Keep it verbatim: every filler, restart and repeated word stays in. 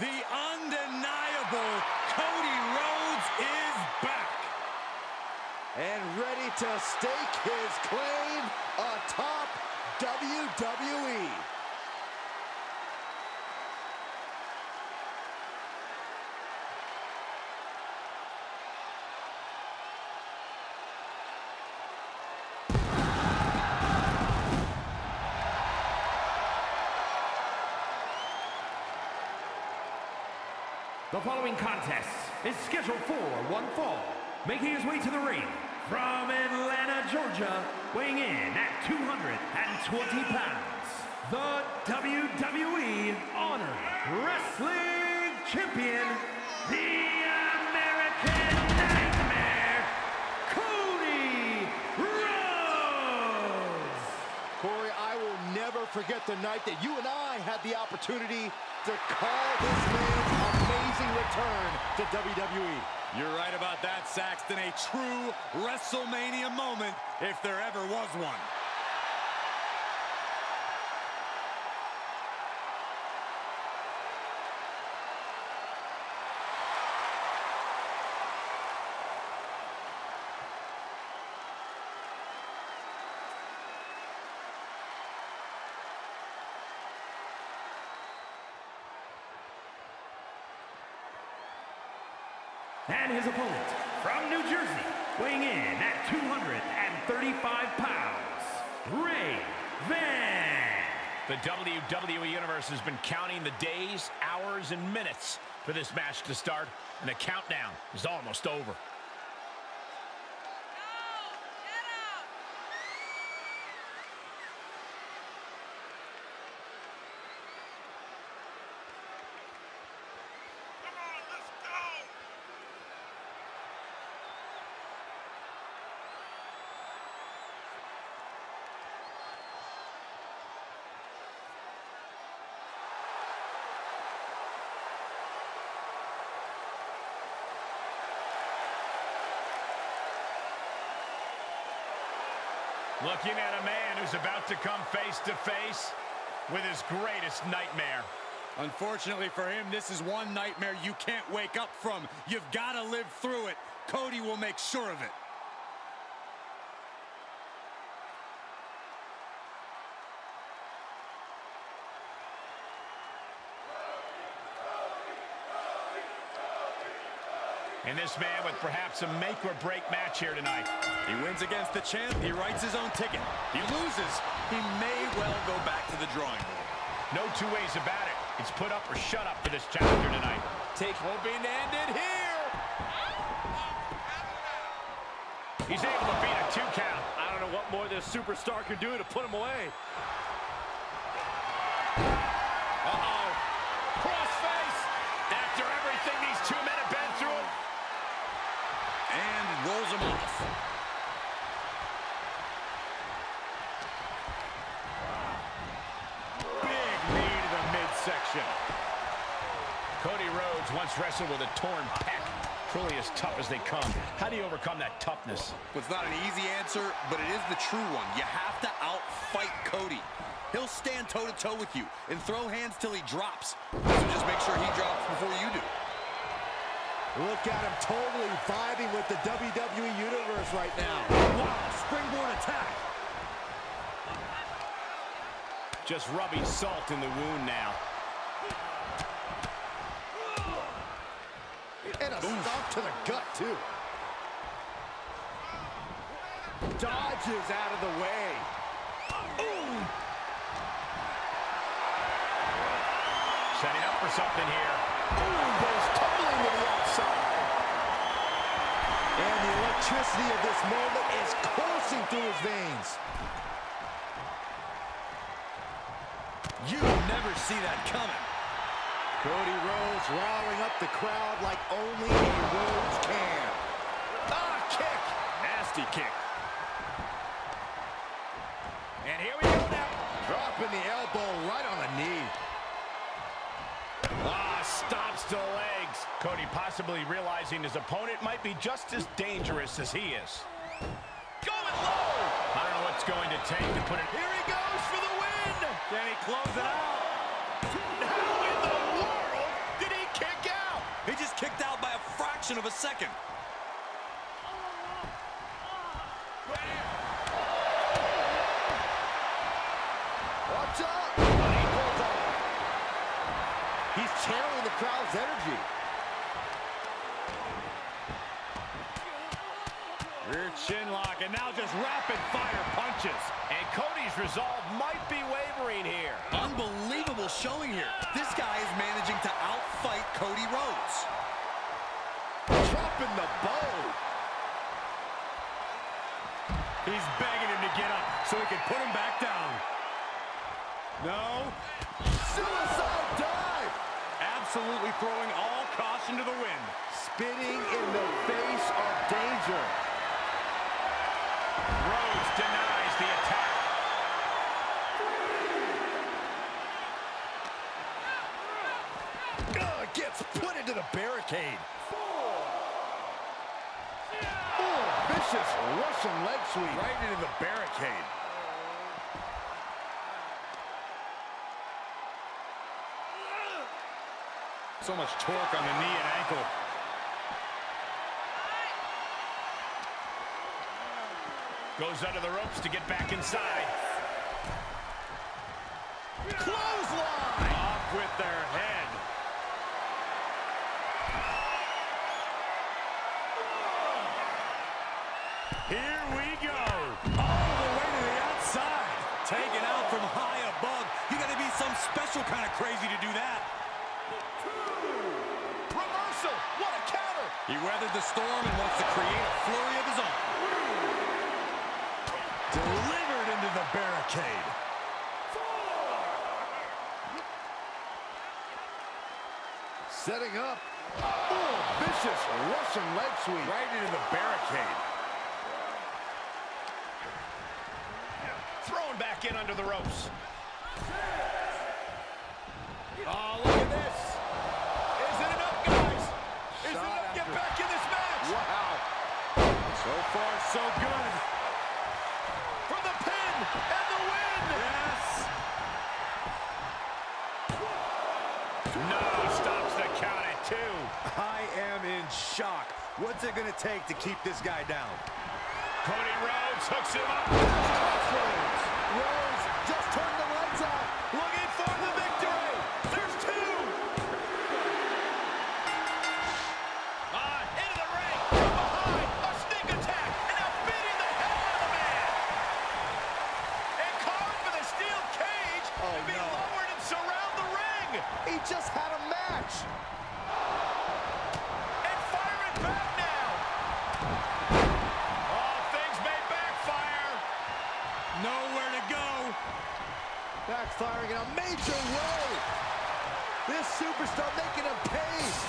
The undeniable Cody Rhodes is back. And ready to stake his claim atop W W E. The following contest is scheduled for one fall, making his way to the ring from Atlanta, Georgia, weighing in at two hundred twenty pounds, the W W E Honor Wrestling Champion, the American Nightmare, Cody Rhodes! Corey, I will never forget the night that you and I had the opportunity to call this man's amazing return to W W E. You're right about that, Saxton. A true WrestleMania moment, if there ever was one. And his opponent, from New Jersey, weighing in at two hundred thirty-five pounds, Ray Van. The W W E Universe has been counting the days, hours, and minutes for this match to start, and the countdown is almost over. Looking at a man who's about to come face-to-face with his greatest nightmare. Unfortunately for him, this is one nightmare you can't wake up from. You've got to live through it. Cody will make sure of it. And this man with perhaps a make-or-break match here tonight. He wins against the champ. He writes his own ticket. He loses. He may well go back to the drawing board. No two ways about it. It's put up or shut up for this chapter tonight. Take hope and end it here. He's able to beat a two count. I don't know what more this superstar can do to put him away. Uh-oh. Cross face. After everything these two men have been through. And rolls him off. Big knee to the midsection. Cody Rhodes once wrestled with a torn pec. Truly as tough as they come. How do you overcome that toughness? Well, it's not an easy answer, but it is the true one. You have to outfight Cody. He'll stand toe-to-toe with you and throw hands till he drops. So just make sure he drops before you do. Look at him totally vibing with the W W E Universe right now. Wow, springboard attack. Just rubbing salt in the wound now. And a Oof. Stop to the gut, too. Dodges out of the way. Ooh. Setting up for something here. Ooh, goes tumbling to the outside. And the electricity of this moment is coursing through his veins. You never see that coming. Cody Rhodes riling up the crowd like only a Rhodes can. Ah, kick! Nasty kick. And here we go now. Dropping the elbow right on the knee. Ah, stops the legs. Cody possibly realizing his opponent might be just as dangerous as he is. Going low! I don't know what's going to take to put it. Here he goes for the win! Can he close it out? How in the world did he fraction of a second. Watch out! He's channeling the crowd's energy. Rear chin lock, and now just rapid fire punches. And Cody's resolve might be wavering here. Unbelievable showing here. This guy is managing to outfight Cody Rhodes. Dropping the bow. He's begging him to get up so he can put him back down. No. Suicide dive. Absolutely throwing all caution to the wind. Spitting in the face of danger. Rhodes denies the attack. Uh, gets put into the barricade. Four. Oh, vicious Russian leg sweep right into the barricade. So much torque on the knee and ankle. Goes under the ropes to get back inside. Clothesline! Off with their head. Here we go. All the way to the outside. Taken out from high above. You got to be some special kind of crazy to do that. Two. Reversal. What a counter. He weathered the storm and wants to create a flurry of his own. Delivered into the barricade. Four. Setting up. Oh, vicious Russian leg sweep right into the barricade. Thrown back in under the ropes. Oh, look at this. Is it enough, guys? Is it enough to get back in this match? Wow. So far, so good. And the win! Yes! No, stops the count at two. I am in shock. What's it gonna take to keep this guy down? Cody Rhodes hooks him up. Rhodes, Rhodes just turned the lights out. Looking for the victory. There's two. On, into the ring, from behind, a sneak attack, and now beating the hell out of the man. Oh, to be no. lowered and surround the ring. He just had a match. And firing back now. Oh, things may backfire. Nowhere to go. Backfiring in a major way. This superstar making him pay.